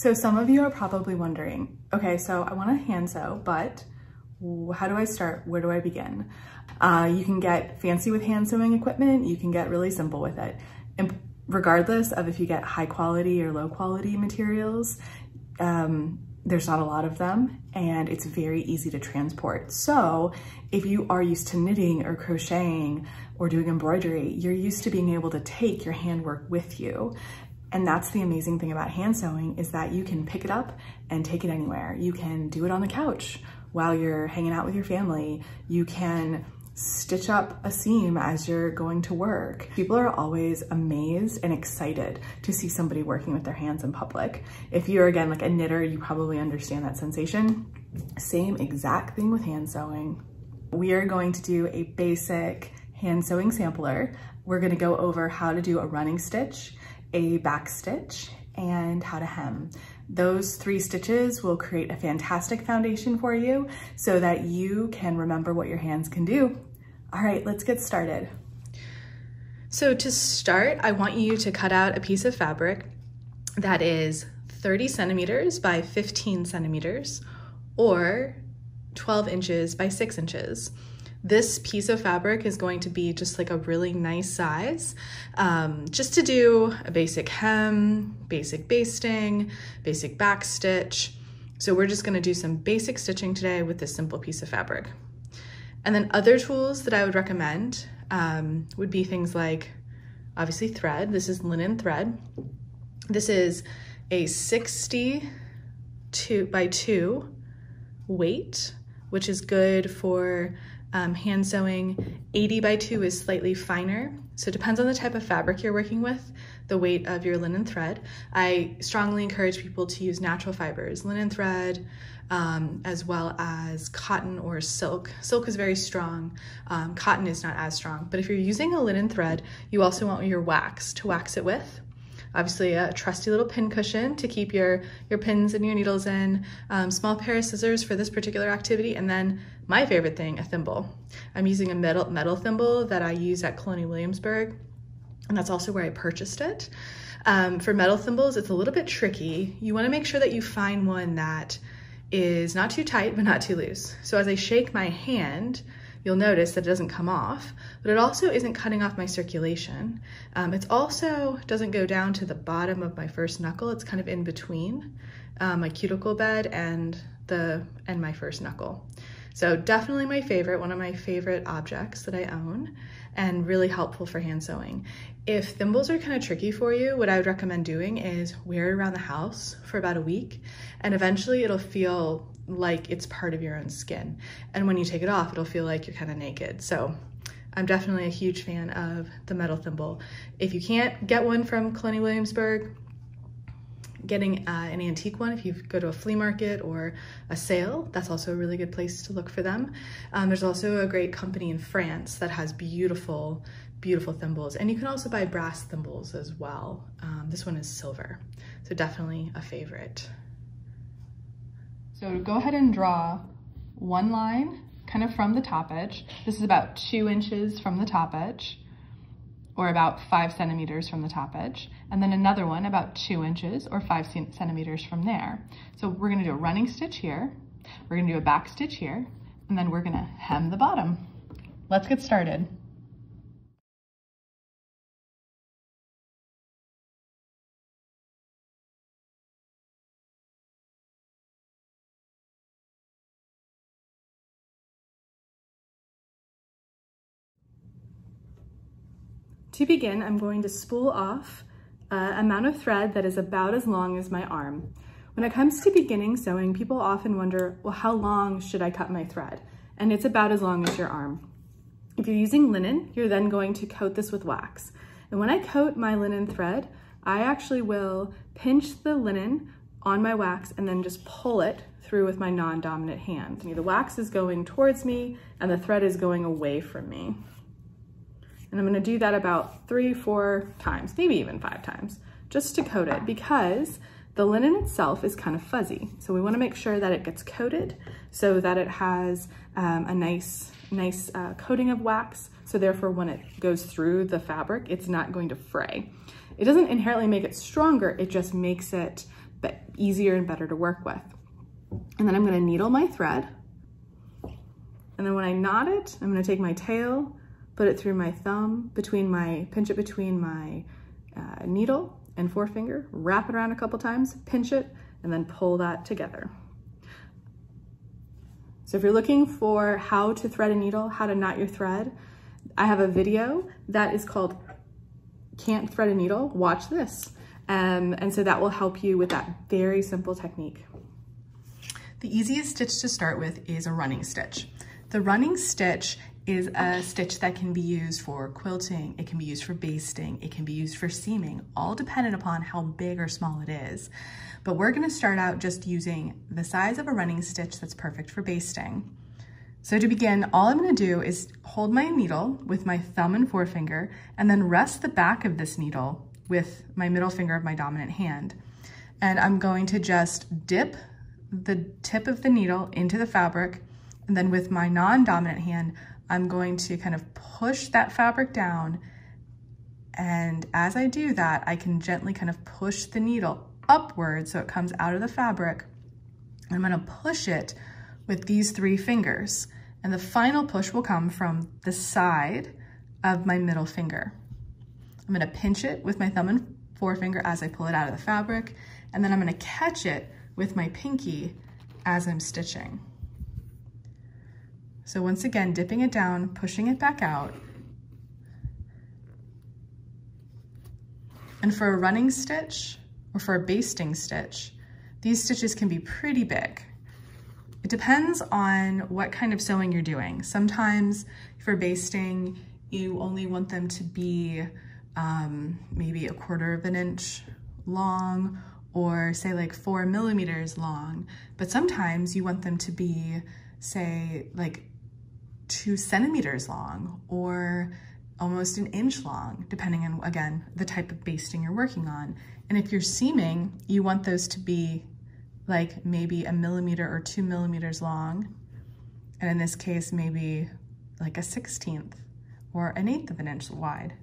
So some of you are probably wondering, okay, so I want to hand sew, but how do I start? Where do I begin? You can get fancy with hand sewing equipment. You can get really simple with it. And regardless of if you get high quality or low quality materials, there's not a lot of them and it's very easy to transport. So if you are used to knitting or crocheting or doing embroidery, you're used to being able to take your handwork with you. And that's the amazing thing about hand sewing, is that you can pick it up and take it anywhere. You can do it on the couch while you're hanging out with your family. You can stitch up a seam as you're going to work. People are always amazed and excited to see somebody working with their hands in public. If you're, again, like a knitter, you probably understand that sensation. Same exact thing with hand sewing. We are going to do a basic hand sewing sampler. We're going to go over how to do a running stitch, a back stitch, and how to hem. Those three stitches will create a fantastic foundation for you so that you can remember what your hands can do. All right, let's get started. So to start, I want you to cut out a piece of fabric that is 30 centimeters by 15 centimeters or 12 inches by 6 inches. This piece of fabric is going to be just like a really nice size, just to do a basic hem, basic basting, basic back stitch. So we're just gonna do some basic stitching today with this simple piece of fabric. And then other tools that I would recommend would be things like, obviously, thread. This is linen thread. This is a 60 by 2 weight, which is good for hand sewing. 80 by 2 is slightly finer. So it depends on the type of fabric you're working with, the weight of your linen thread. I strongly encourage people to use natural fibers, linen thread, as well as cotton or silk. Silk is very strong. Cotton is not as strong. But if you're using a linen thread, you also want your wax to wax it with. Obviously a trusty little pin cushion to keep your pins and your needles in, small pair of scissors for this particular activity, and then my favorite thing, a thimble. I'm using a metal thimble that I use at Colonial Williamsburg, and that's also where I purchased it. For metal thimbles, it's a little bit tricky. You wanna make sure that you find one that is not too tight, but not too loose. So as I shake my hand, you'll notice that it doesn't come off, but it also isn't cutting off my circulation. It also doesn't go down to the bottom of my first knuckle. It's kind of in between my cuticle bed and my first knuckle. So definitely my favorite, one of my favorite objects that I own, and really helpful for hand sewing. If thimbles are kind of tricky for you, what I would recommend doing is wear it around the house for about a week, and eventually it'll feel like it's part of your own skin. And when you take it off, it'll feel like you're kind of naked. So I'm definitely a huge fan of the metal thimble. If you can't get one from Colonial Williamsburg, getting an antique one, if you go to a flea market or a sale, that's also a really good place to look for them. There's also a great company in France that has beautiful, beautiful thimbles. And you can also buy brass thimbles as well. This one is silver, so definitely a favorite. So go ahead and draw one line kind of from the top edge. This is about 2 inches from the top edge, or about 5 centimeters from the top edge. And then another one about 2 inches or 5 centimeters from there. So we're gonna do a running stitch here. We're gonna do a back stitch here, and then we're gonna hem the bottom. Let's get started. To begin, I'm going to spool off an amount of thread that is about as long as my arm. When it comes to beginning sewing, people often wonder, well, how long should I cut my thread? And it's about as long as your arm. If you're using linen, you're then going to coat this with wax. And when I coat my linen thread, I actually will pinch the linen on my wax and then just pull it through with my non-dominant hand. The wax is going towards me and the thread is going away from me. And I'm gonna do that about 3, 4 times, maybe even 5 times, just to coat it, because the linen itself is kind of fuzzy. So we wanna make sure that it gets coated so that it has a nice coating of wax. So therefore, when it goes through the fabric, it's not going to fray. It doesn't inherently make it stronger, it just makes it but easier and better to work with. And then I'm gonna needle my thread. And then when I knot it, I'm gonna take my tail, put it through my thumb, pinch it between my needle and forefinger, wrap it around a couple times, pinch it, and then pull that together. So if you're looking for how to thread a needle, how to knot your thread, I have a video that is called Can't Thread a Needle, watch this. And so that will help you with that very simple technique. The easiest stitch to start with is a running stitch. The running stitch is a stitch that can be used for quilting, it can be used for basting, it can be used for seaming, all dependent upon how big or small it is. But we're gonna start out just using the size of a running stitch that's perfect for basting. So to begin, all I'm gonna do is hold my needle with my thumb and forefinger and then rest the back of this needle with my middle finger of my dominant hand. And I'm going to just dip the tip of the needle into the fabric, and then with my non-dominant hand, I'm going to kind of push that fabric down, and as I do that, I can gently kind of push the needle upward so it comes out of the fabric. I'm gonna push it with these three fingers, and the final push will come from the side of my middle finger. I'm gonna pinch it with my thumb and forefinger as I pull it out of the fabric, and then I'm gonna catch it with my pinky as I'm stitching. So once again, dipping it down, pushing it back out. And for a running stitch or for a basting stitch, these stitches can be pretty big. It depends on what kind of sewing you're doing. Sometimes for basting, you only want them to be maybe 1/4 of an inch long, or say like 4 millimeters long, but sometimes you want them to be, say, like 2 centimeters long or almost 1 inch long, depending on, again, the type of basting you're working on. And if you're seaming, you want those to be like maybe 1 millimeter or 2 millimeters long. And in this case, maybe like 1/16 or 1/8 of an inch wide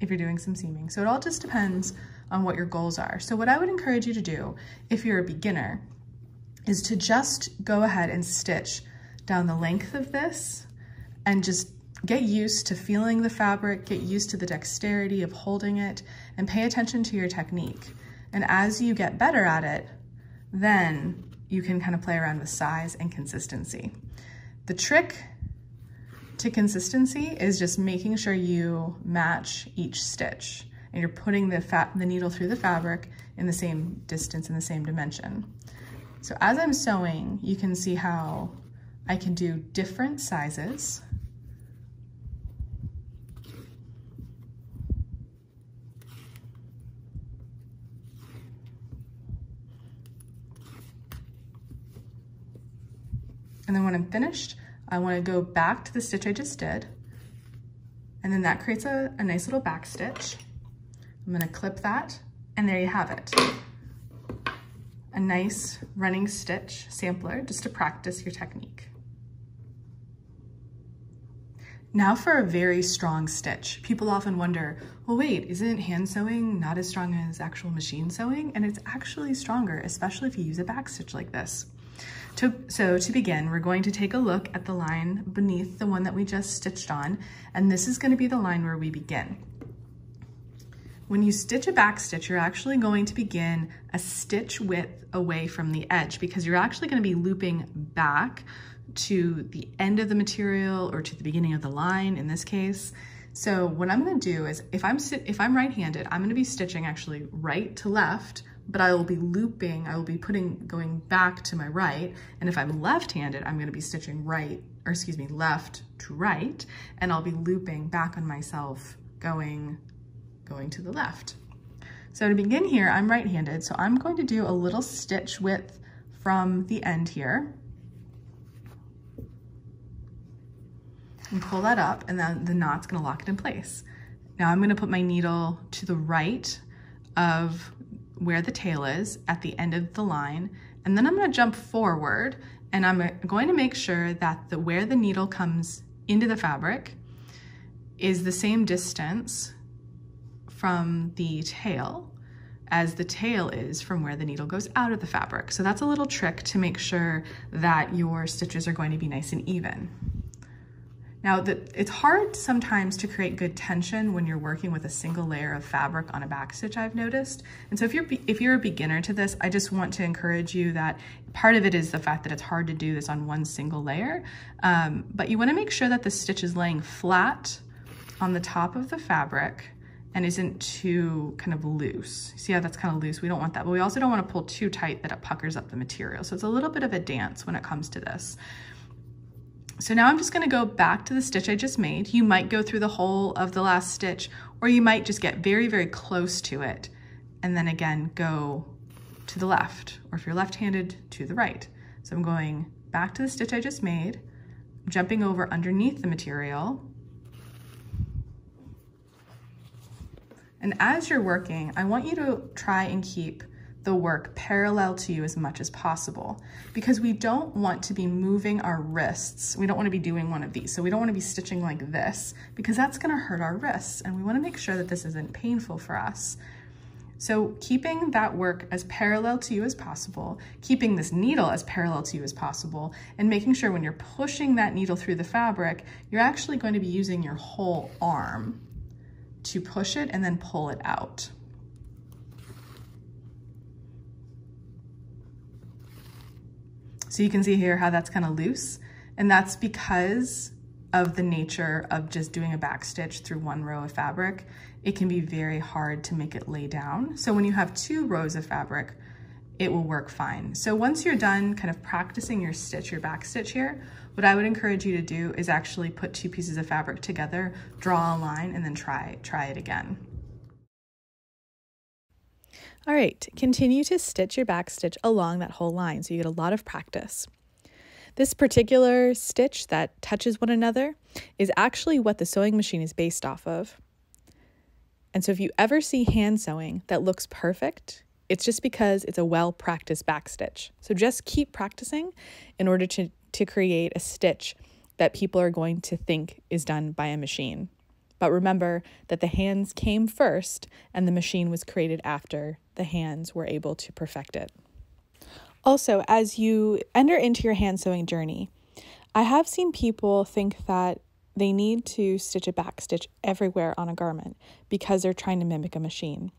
if you're doing some seaming. So it all just depends on what your goals are. So what I would encourage you to do if you're a beginner is to just go ahead and stitch down the length of this and just get used to feeling the fabric, get used to the dexterity of holding it, and pay attention to your technique. And as you get better at it, then you can kind of play around with size and consistency. The trick to consistency is just making sure you match each stitch and you're putting the needle through the fabric in the same distance, in the same dimension. So as I'm sewing, you can see how I can do different sizes. And then when I'm finished, I want to go back to the stitch I just did. And then that creates a nice little back stitch. I'm going to clip that, and there you have it. A nice running stitch sampler just to practice your technique. Now for a very strong stitch. People often wonder, well, wait, isn't hand sewing not as strong as actual machine sewing? And it's actually stronger, especially if you use a back stitch like this. So to begin, we're going to take a look at the line beneath the one that we just stitched on, and this is going to be the line where we begin. When you stitch a back stitch, you're actually going to begin a stitch width away from the edge, because you're actually going to be looping back to the end of the material or to the beginning of the line in this case. So what I'm going to do is, if I'm right-handed, I'm going to be stitching actually right to left, but I will be looping, I will be going back to my right. And if I'm left-handed, I'm going to be stitching left to right, and I'll be looping back on myself going to the left. So to begin here, I'm right-handed, so I'm going to do a little stitch width from the end here. And pull that up, and then the knot's gonna lock it in place. Now I'm gonna put my needle to the right of where the tail is at the end of the line, and then I'm gonna jump forward, and I'm going to make sure that where the needle comes into the fabric is the same distance from the tail as the tail is from where the needle goes out of the fabric. So that's a little trick to make sure that your stitches are going to be nice and even. Now, it's hard sometimes to create good tension when you're working with a single layer of fabric on a backstitch, I've noticed. And so if you're a beginner to this, I just want to encourage you that part of it is the fact that it's hard to do this on one single layer, but you wanna make sure that the stitch is laying flat on the top of the fabric and isn't too kind of loose. See how that's kind of loose? We don't want that, but we also don't wanna pull too tight that it puckers up the material. So it's a little bit of a dance when it comes to this. So now I'm just gonna go back to the stitch I just made. You might go through the whole of the last stitch, or you might just get very, very close to it. And then again, go to the left, or if you're left-handed, to the right. So I'm going back to the stitch I just made, jumping over underneath the material. And as you're working, I want you to try and keep the work parallel to you as much as possible, because we don't want to be moving our wrists. We don't want to be doing one of these. So we don't want to be stitching like this, because that's going to hurt our wrists, and we want to make sure that this isn't painful for us. So keeping that work as parallel to you as possible, keeping this needle as parallel to you as possible, and making sure when you're pushing that needle through the fabric, you're actually going to be using your whole arm to push it and then pull it out. So you can see here how that's kind of loose, and that's because of the nature of just doing a back stitch through one row of fabric. It can be very hard to make it lay down. So when you have two rows of fabric, it will work fine. So once you're done kind of practicing your stitch, your back stitch here, what I would encourage you to do is actually put two pieces of fabric together, draw a line, and then try it again. All right, continue to stitch your back stitch along that whole line so you get a lot of practice. This particular stitch that touches one another is actually what the sewing machine is based off of. And so if you ever see hand sewing that looks perfect, it's just because it's a well-practiced back stitch. So just keep practicing in order to create a stitch that people are going to think is done by a machine. But remember that the hands came first and the machine was created after the hands were able to perfect it. Also, as you enter into your hand sewing journey, I have seen people think that they need to stitch a back stitch everywhere on a garment because they're trying to mimic a machine.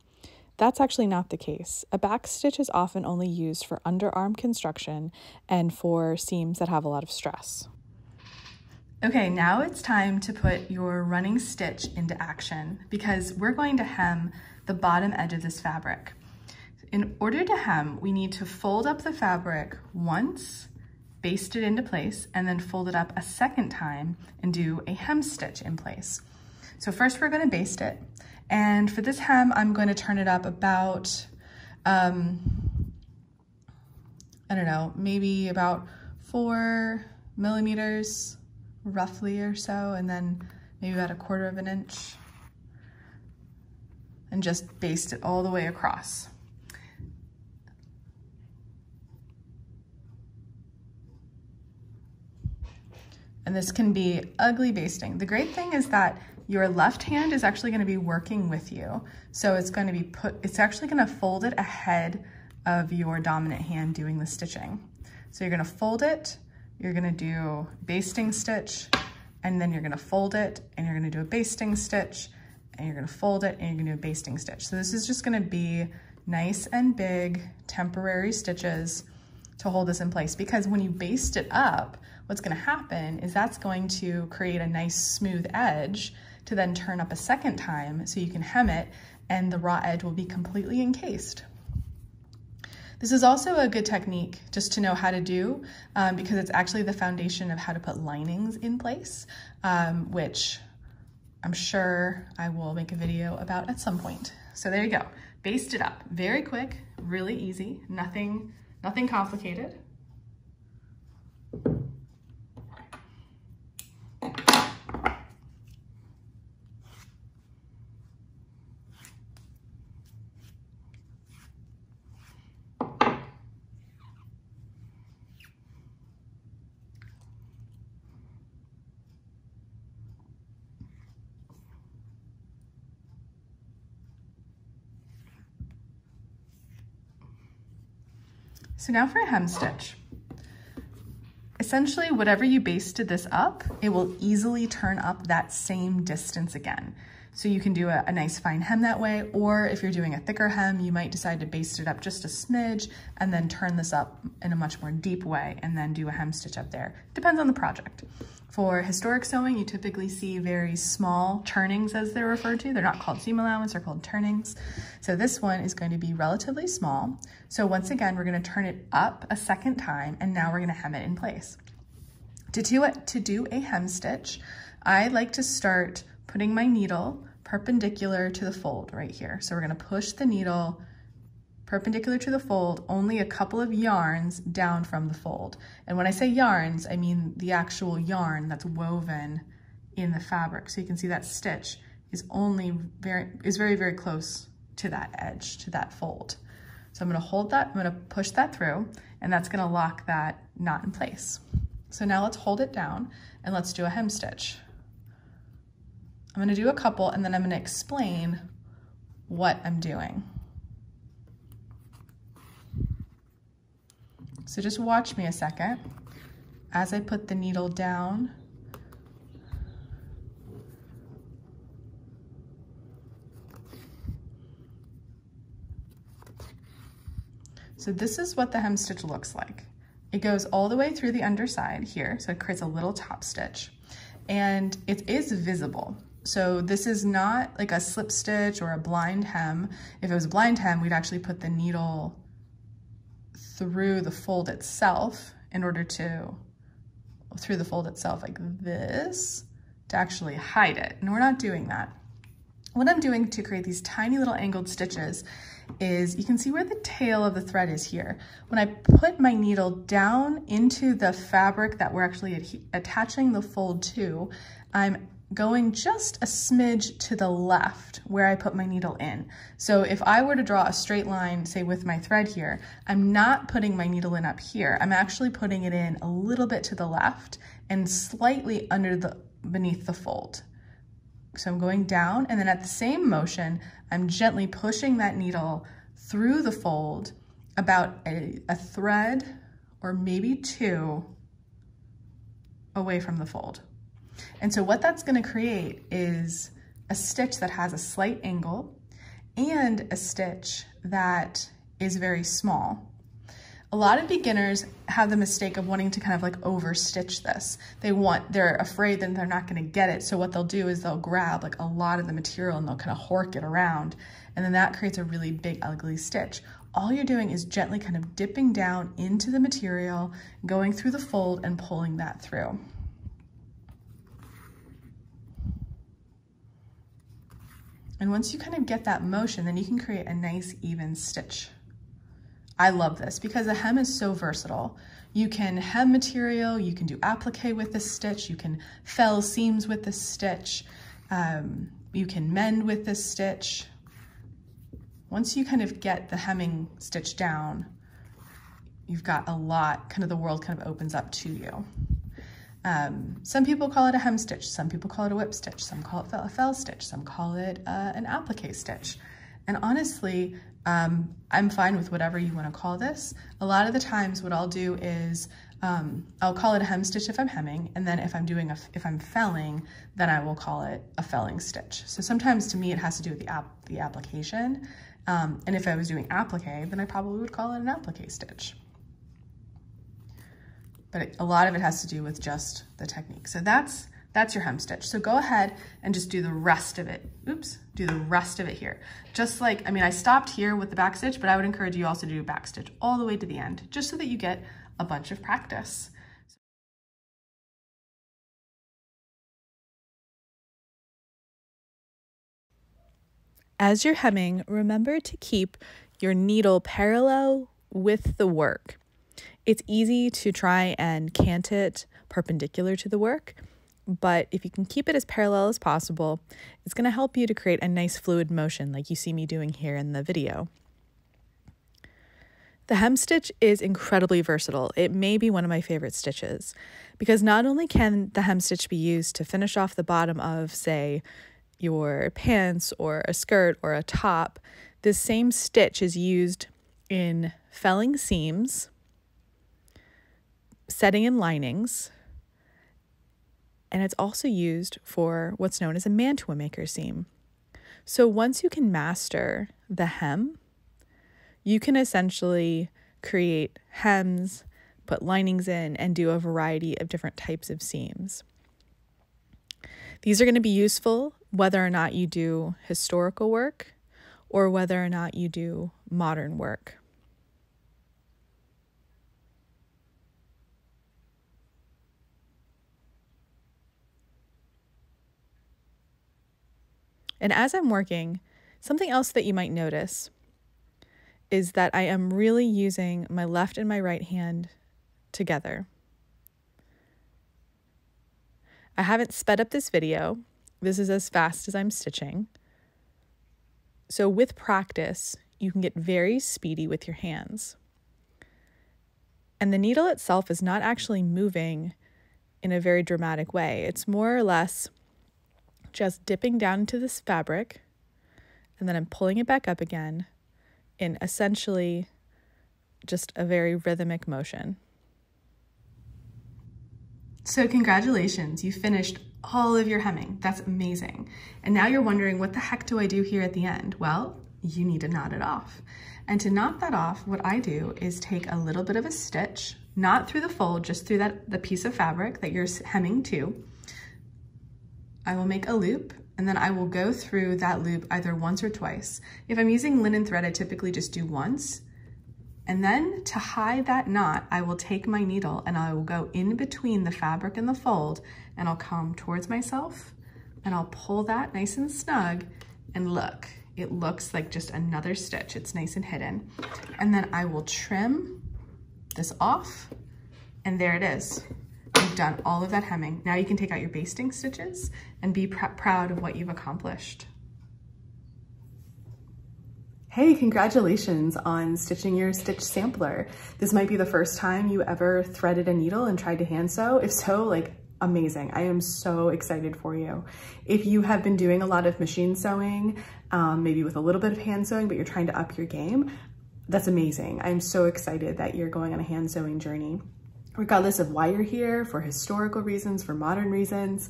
That's actually not the case. A back stitch is often only used for underarm construction and for seams that have a lot of stress. Okay, now it's time to put your running stitch into action, because we're going to hem the bottom edge of this fabric. In order to hem, we need to fold up the fabric once, baste it into place, and then fold it up a second time and do a hem stitch in place. So first we're going to baste it, and for this hem I'm going to turn it up about, I don't know, maybe about 4 millimeters roughly or so, and then maybe about 1/4 inch, and just baste it all the way across. And this can be ugly basting. The great thing is that your left hand is actually going to be working with you, so it's going to be it's actually going to fold it ahead of your dominant hand doing the stitching. So you're going to fold it, you're gonna do basting stitch, and then you're gonna fold it, and you're gonna do a basting stitch, and you're gonna fold it, and you're gonna do a basting stitch. So this is just gonna be nice and big temporary stitches to hold this in place, because when you baste it up, what's gonna happen is that's going to create a nice smooth edge to then turn up a second time so you can hem it, and the raw edge will be completely encased. This is also a good technique just to know how to do, because it's actually the foundation of how to put linings in place, which I'm sure I will make a video about at some point. So there you go. Baste it up. Very quick, really easy, nothing complicated. So now for a hem stitch. Essentially, whatever you basted this up, it will easily turn up that same distance again. So you can do a nice fine hem that way, or if you're doing a thicker hem, you might decide to baste it up just a smidge and then turn this up in a much more deep way and then do a hem stitch up there. Depends on the project. For historic sewing, you typically see very small turnings, as they're referred to. They're not called seam allowance, they're called turnings. So this one is going to be relatively small. So once again, we're gonna turn it up a second time, and now we're gonna hem it in place. To do a hem stitch, I like to start putting my needle perpendicular to the fold right here. So we're gonna push the needle perpendicular to the fold, only a couple of yarns down from the fold. And when I say yarns, I mean the actual yarn that's woven in the fabric. So you can see that stitch is only very, very close to that edge, to that fold. So I'm gonna hold that, I'm gonna push that through, and that's gonna lock that knot in place. So now let's hold it down and let's do a hem stitch. I'm gonna do a couple and then I'm gonna explain what I'm doing. So just watch me a second as I put the needle down. So this is what the hem stitch looks like. It goes all the way through the underside here, so it creates a little top stitch, and it is visible. So this is not like a slip stitch or a blind hem. If it was a blind hem, we'd actually put the needle through the fold itself like this, to actually hide it. And we're not doing that. What I'm doing to create these tiny little angled stitches is, you can see where the tail of the thread is here. When I put my needle down into the fabric that we're actually attaching the fold to, I'm going just a smidge to the left where I put my needle in. So if I were to draw a straight line, say with my thread here, I'm not putting my needle in up here. I'm actually putting it in a little bit to the left and slightly beneath the fold. So I'm going down, and then at the same motion, I'm gently pushing that needle through the fold about a thread or maybe two away from the fold. And so what that's going to create is a stitch that has a slight angle and a stitch that is very small. A lot of beginners have the mistake of wanting to kind of like overstitch this. They're afraid that they're not going to get it. So what they'll do is they'll grab like a lot of the material and they'll kind of hork it around. And then that creates a really big, ugly stitch. All you're doing is gently kind of dipping down into the material, going through the fold and pulling that through. And once you kind of get that motion, then you can create a nice even stitch. I love this because the hem is so versatile. You can hem material, you can do applique with this stitch, you can fell seams with this stitch, you can mend with this stitch. Once you kind of get the hemming stitch down, you've got a lot, kind of the world kind of opens up to you. Some people call it a hem stitch, some people call it a whip stitch, some call it a fell stitch, some call it an applique stitch. And honestly, I'm fine with whatever you want to call this. A lot of the times what I'll do is I'll call it a hem stitch if I'm hemming, and then if I'm felling, then I will call it a felling stitch. So sometimes to me it has to do with the application. And if I was doing applique, then I probably would call it an applique stitch. But a lot of it has to do with just the technique. So that's your hem stitch. So go ahead and just do the rest of it. Oops, do the rest of it here. Just like, I mean, I stopped here with the back stitch, but I would encourage you also to do back stitch all the way to the end, just so that you get a bunch of practice. As you're hemming, remember to keep your needle parallel with the work. It's easy to try and cant it perpendicular to the work, but if you can keep it as parallel as possible, it's going to help you to create a nice fluid motion like you see me doing here in the video. The hem stitch is incredibly versatile. It may be one of my favorite stitches because not only can the hem stitch be used to finish off the bottom of, say, your pants or a skirt or a top, this same stitch is used in felling seams, setting in linings, and it's also used for what's known as a mantua maker seam. So once you can master the hem, you can essentially create hems, put linings in, and do a variety of different types of seams. These are going to be useful whether or not you do historical work or whether or not you do modern work. And as I'm working, something else that you might notice is that I am really using my left and my right hand together. I haven't sped up this video. This is as fast as I'm stitching. So with practice, you can get very speedy with your hands. And the needle itself is not actually moving in a very dramatic way. It's more or less just dipping down into this fabric, and then I'm pulling it back up again in essentially just a very rhythmic motion. So congratulations, you finished all of your hemming. That's amazing. And now you're wondering, what the heck do I do here at the end? Well, you need to knot it off. And to knot that off, what I do is take a little bit of a stitch, not through the fold, just through the piece of fabric that you're hemming to. I will make a loop, and then I will go through that loop either once or twice. If I'm using linen thread, I typically just do once. And then to hide that knot, I will take my needle and I will go in between the fabric and the fold, and I'll come towards myself and I'll pull that nice and snug, and look, it looks like just another stitch. It's nice and hidden. And then I will trim this off, and there it is. You've done all of that hemming. Now you can take out your basting stitches and be proud of what you've accomplished. Hey, congratulations on stitching your stitch sampler. This might be the first time you ever threaded a needle and tried to hand sew. If so, like, amazing. I am so excited for you. If you have been doing a lot of machine sewing, maybe with a little bit of hand sewing, but you're trying to up your game, that's amazing. I'm so excited that you're going on a hand sewing journey. Regardless of why you're here, for historical reasons, for modern reasons,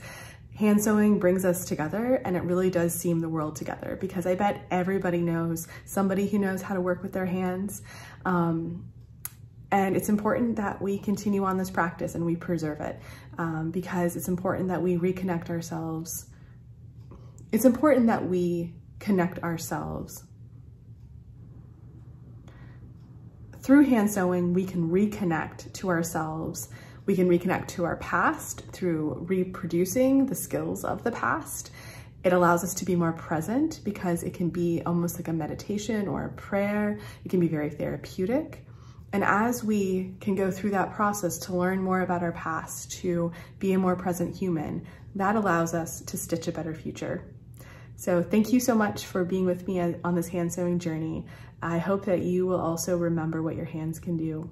hand sewing brings us together, and it really does seem the world together, because I bet everybody knows somebody who knows how to work with their hands. And it's important that we continue on this practice and we preserve it, because it's important that we reconnect ourselves. It's important that we connect ourselves. Through hand sewing, we can reconnect to ourselves. We can reconnect to our past through reproducing the skills of the past. It allows us to be more present, because it can be almost like a meditation or a prayer. It can be very therapeutic. And as we can go through that process to learn more about our past, to be a more present human, that allows us to stitch a better future. So thank you so much for being with me on this hand sewing journey. I hope that you will also remember what your hands can do.